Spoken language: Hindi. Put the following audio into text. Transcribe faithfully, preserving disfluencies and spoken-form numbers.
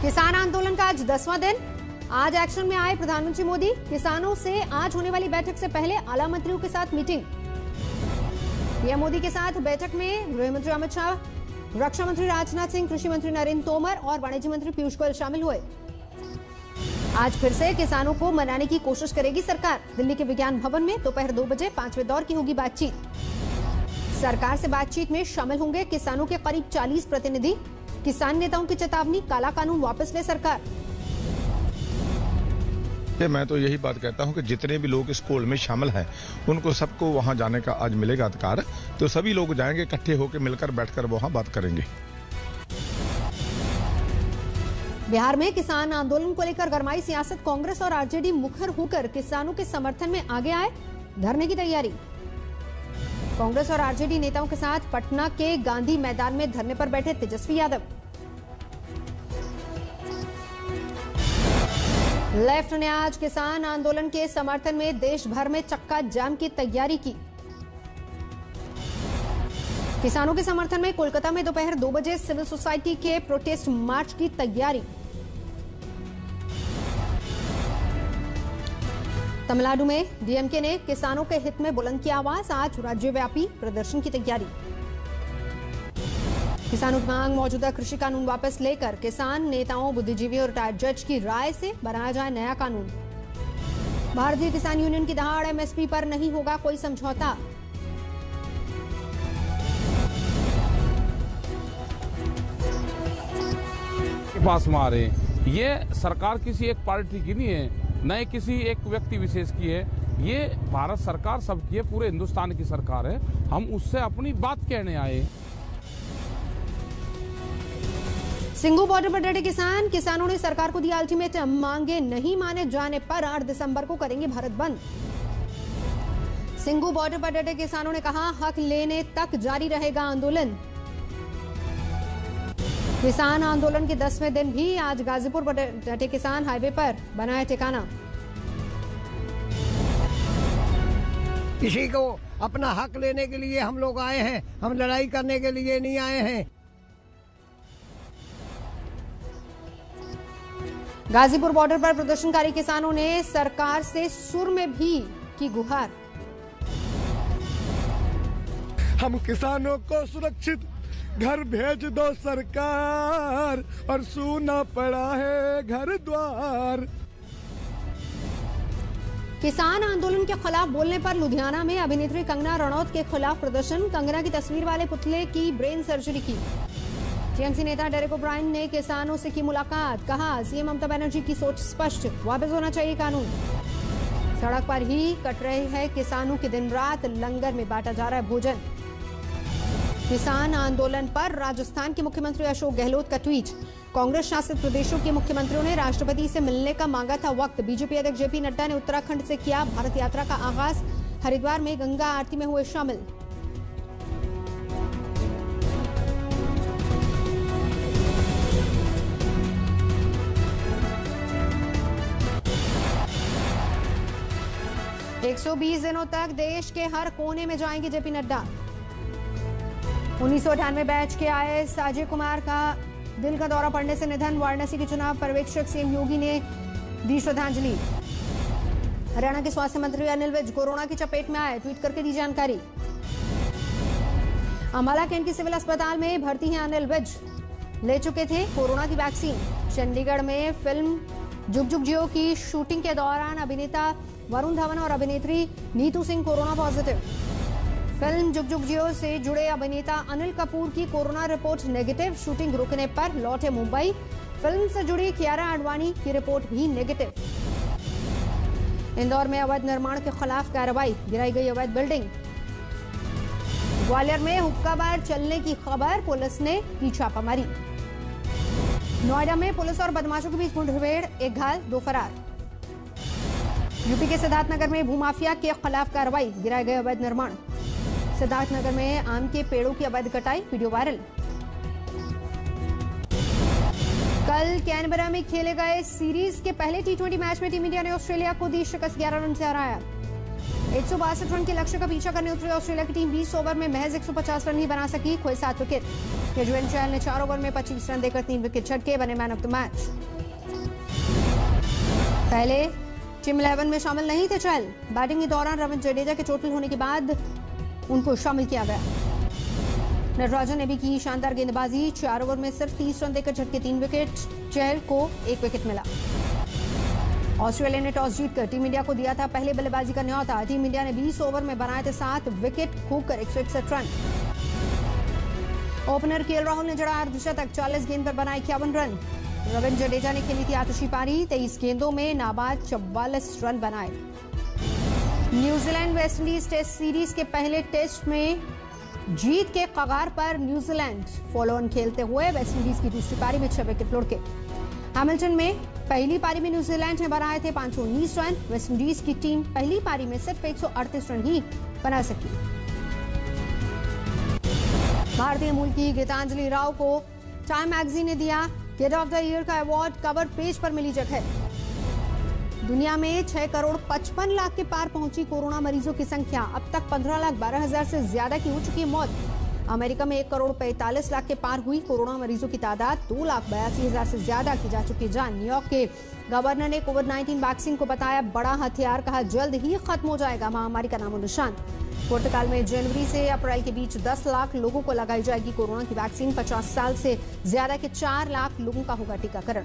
किसान आंदोलन का आज दसवां दिन। आज एक्शन में आए प्रधानमंत्री मोदी। किसानों से आज होने वाली बैठक से पहले आला मंत्रियों के साथ मीटिंग। पीएम मोदी के साथ बैठक में गृह मंत्री अमित शाह, रक्षा मंत्री राजनाथ सिंह, कृषि मंत्री नरेंद्र तोमर और वाणिज्य मंत्री पीयूष गोयल शामिल हुए। आज फिर से किसानों को मनाने की कोशिश करेगी सरकार। दिल्ली के विज्ञान भवन में दोपहर दो बजे पांचवें दौर की होगी बातचीत। सरकार से बातचीत में शामिल होंगे किसानों के करीब चालीस प्रतिनिधि। किसान नेताओं की चेतावनी, काला कानून वापस ले सरकार। मैं तो यही बात कहता हूं कि जितने भी लोग इस कोल में शामिल हैं उनको सबको वहां जाने का आज मिलेगा अधिकार। तो सभी लोग जाएंगे, इकट्ठे होकर मिलकर बैठकर वहां बात करेंगे। बिहार में किसान आंदोलन को लेकर गरमाई सियासत। कांग्रेस और आरजेडी मुखर होकर किसानों के समर्थन में आगे आए। धरने की तैयारी। कांग्रेस और आरजेडी नेताओं के साथ पटना के गांधी मैदान में धरने पर बैठे तेजस्वी यादव। लेफ्ट ने आज किसान आंदोलन के समर्थन में देश भर में चक्का जाम की तैयारी की। किसानों के समर्थन में कोलकाता में दोपहर दो बजे सिविल सोसाइटी के प्रोटेस्ट मार्च की तैयारी। तमिलनाडु में डीएमके ने किसानों के हित में बुलंद की आवाज। आज राज्यव्यापी प्रदर्शन की तैयारी। किसानों की मांग, मौजूदा कृषि कानून वापस लेकर किसान नेताओं, बुद्धिजीवी और रिटायर्ड जज की राय से बनाया जाए नया कानून। भारतीय किसान यूनियन की दहाड़, एमएसपी पर नहीं होगा कोई समझौता। पास में आ रहे हैं। ये सरकार किसी एक पार्टी की नहीं है, न किसी एक व्यक्ति विशेष की है। ये भारत सरकार सबकी है, पूरे हिंदुस्तान की सरकार है। हम उससे अपनी बात कहने आए। सिंघू बॉर्डर पर डटे किसान। किसानों ने सरकार को दिया अल्टीमेटम, मांगे नहीं माने जाने पर आठ दिसंबर को करेंगे भारत बंद। सिंघू बॉर्डर पर डटे किसानों ने कहा, हक लेने तक जारी रहेगा आंदोलन। किसान आंदोलन के दसवें दिन भी आज गाजीपुर पर डटे किसान हाईवे पर बनाया ठिकाना। किसी को अपना हक लेने के लिए हम लोग आए हैं, हम लड़ाई करने के लिए नहीं आए हैं। गाजीपुर बॉर्डर पर प्रदर्शनकारी किसानों ने सरकार से सुर में भी की गुहार। हम किसानों को सुरक्षित घर भेज दो सरकार, और सूना पड़ा है घर द्वार। किसान आंदोलन के खिलाफ बोलने पर लुधियाना में अभिनेत्री कंगना रनौत के खिलाफ प्रदर्शन। कंगना की तस्वीर वाले पुतले की ब्रेन सर्जरी की। टीएमसी नेता डेरेक ओब्रायन ने किसानों से की मुलाकात। कहा, सीएम ममता बनर्जी की सोच स्पष्ट, वापस होना चाहिए कानून। सड़क पर ही कट रहे हैं किसानों की दिन रात। लंगर में बांटा जा रहा है भोजन। किसान आंदोलन पर राजस्थान के मुख्यमंत्री अशोक गहलोत का ट्वीट। कांग्रेस शासित प्रदेशों के मुख्यमंत्रियों ने राष्ट्रपति से मिलने का मांगा था वक्त। बीजेपी अध्यक्ष जेपी नड्डा ने उत्तराखंड से किया भारत यात्रा का आगाज। हरिद्वार में गंगा आरती में हुए शामिल। एक सौ बीस दिनों तक देश के हर कोने में जाएंगे जेपी नड्डा। उन्नीस सौ अठानवे बैच के आए साजय कुमार का दिल का दौरा पड़ने से निधन। वाराणसी के चुनाव पर्यवेक्षक सीएम योगी ने दी श्रद्धांजलि। हरियाणा के स्वास्थ्य मंत्री अनिल विज कोरोना की चपेट में आए, ट्वीट करके दी जानकारी। अम्बाला के इनके सिविल अस्पताल में भर्ती हैं अनिल विज, ले चुके थे कोरोना की वैक्सीन। चंडीगढ़ में फिल्म जुग जुग जियो की शूटिंग के दौरान अभिनेता वरुण धवन और अभिनेत्री Neetu Singh corona positive. Film Jug जुग जियो से जुड़े अभिनेता अनिल कपूर की कोरोना रिपोर्ट नेगेटिव। शूटिंग रुकने पर लौटे मुंबई। फिल्म से जुड़ी कियारा आडवाणी की रिपोर्ट भी नेगेटिव। इंदौर में अवैध निर्माण के खिलाफ कार्रवाई, गिराई गई अवैध बिल्डिंग। ग्वालियर में हुक्का बार चलने की खबर, पुलिस ने की छापामारी। नोएडा में पुलिस और बदमाशों के बीच मुठभेड़, एक घायल दो फरार। यूपी के सिद्धार्थनगर में भूमाफिया के खिलाफ कार्रवाई, गिराए गए अवैध निर्माण। सिद्धार्थनगर में आम के पेड़ों की अवैध कटाई, वीडियो वायरल। कल कैनबरा में खेले गए सीरीज के पहले टी ट्वेंटी मैच में टीम इंडिया ने ऑस्ट्रेलिया को दी शिकस्त, ग्यारह रन से हराया। एक सौ बासठ रन के लक्ष्य का पीछा करने उतरी ऑस्ट्रेलिया की टीम बीस ओवर में महज एक सौ पचास रन ही बना सकी, खोए सात विकेट। युजवेंद्र चहल ने चार ओवर में पच्चीस रन देकर तीन विकेट झटके, बने मैन ऑफ द मैच। पहले टीम इलेवन में शामिल नहीं थे चहल, बैटिंग के दौरान रविंद्र जडेजा के चोटिल होने के बाद उनको शामिल किया गया। नटराजन ने भी की शानदार गेंदबाजी, चार ओवर में सिर्फ तीस रन देकर झटके तीन विकेट, चहल को एक विकेट मिला। ऑस्ट्रेलिया ने टॉस जीतकर टीम इंडिया को दिया था पहले बल्लेबाजी का न्यौता। टीम इंडिया ने बीस ओवर में बनाए थे सात विकेट, खोकर एक सौ इकसठ रन। ओपनर केएल राहुल ने जड़ा अर्धशतक, चालीस गेंद पर बनाए इक्यावन रन। रविंद्र जडेजा ने खेली थी आतिशी पारी, तेईस गेंदों में नाबाद चौवालीस रन बनाए। New Zealand West Indies test series के पहले टेस्ट में जीत के कगार पर न्यूजीलैंड, फॉलो ऑन खेलते हुए वेस्ट इंडीज की दूसरी पारी में छह विकेट लुढ़के। हैमिल्टन में पहली पारी में न्यूजीलैंड ने बनाए थे पाँच सौ उन्नीस रन, वेस्ट इंडीज की टीम पहली पारी में सिर्फ एक सौ अड़तीस रन ही बना सकी। भारतीय मूल की गीतांजलि राव को टाइम मैगजीन ने दिया गेट ऑफ द ईयर का अवार्ड, कवर पेज पर मिली जगह। दुनिया में छह करोड़ पचपन लाख के पार पहुंची कोरोना मरीजों की संख्या, अब तक पंद्रह लाख बारह हजार से ज्यादा की हो चुकी है मौत। अमेरिका में एक करोड़ पैंतालीस लाख के पार हुई कोरोना मरीजों की तादाद, दो लाख बयासी हजार से ज्यादा की जा चुकी जान। न्यूयॉर्क के गवर्नर ने कोविड नाइन्टीन वैक्सीन को बताया बड़ा हथियार, कहा जल्द ही खत्म हो जाएगा महामारी का नामो निशान। पुर्तगाल में जनवरी से अप्रैल के बीच दस लाख लोगों को लगाई जाएगी कोरोना की वैक्सीन, पचास साल से ज्यादा के चार लाख लोगों का होगा टीकाकरण।